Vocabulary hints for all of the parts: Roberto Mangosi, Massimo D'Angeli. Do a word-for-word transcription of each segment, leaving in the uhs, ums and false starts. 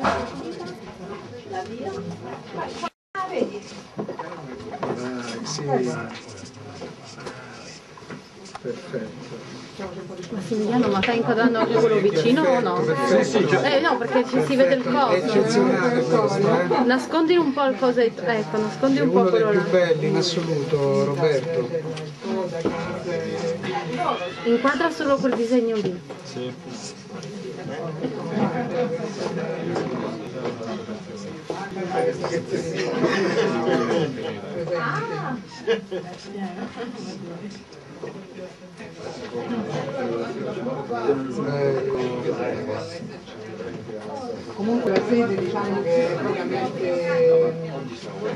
La via? Ah, vedi? Dai, sì. Perfetto. Massimiliano, ma stai inquadrando anche quello vicino o no? Sì, sì, cioè, eh no, perché ci si vede il coso. Eh? Nascondi un po' il cosetto, ecco, nascondi un po' quello. È uno dei più belli in assoluto, Roberto. Inquadra solo quel disegno lì. Sì. Ah. Comunque la sede, diciamo che ovviamente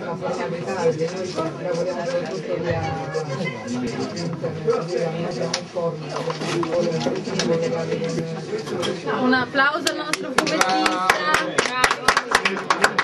non possiamo evitarli, noi lavoriamo per tutto via internet. Un applauso al nostro fumettista.